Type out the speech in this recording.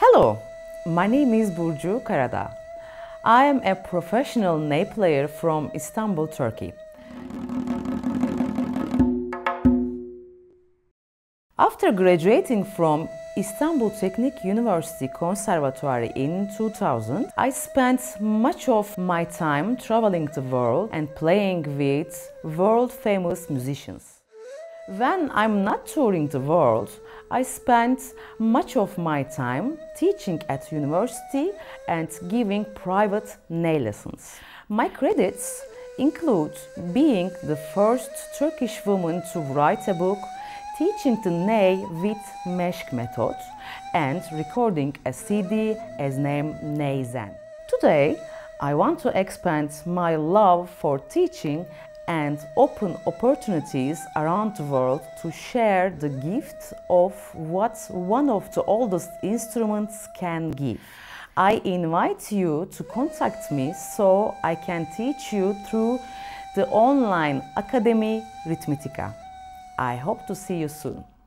Hello, my name is Burcu Karadag. I am a professional ney player from Istanbul, Turkey. After graduating from Istanbul Technical University Conservatory in 2000, I spent much of my time traveling the world and playing with world-famous musicians. When I'm not touring the world, I spend much of my time teaching at university and giving private ney lessons. My credits include being the first Turkish woman to write a book, teaching the ney with Meşk method and recording a CD as name Neyzen. Today, I want to expand my love for teaching and open opportunities around the world to share the gift of what one of the oldest instruments can give. I invite you to contact me so I can teach you through the online academy Rhythmitica. I hope to see you soon.